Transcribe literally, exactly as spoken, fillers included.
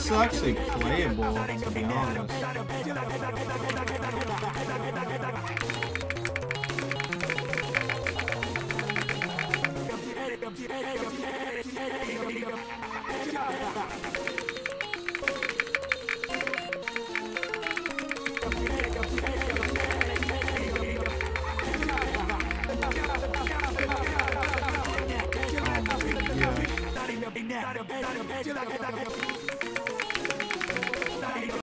This is actually playable, to be honest.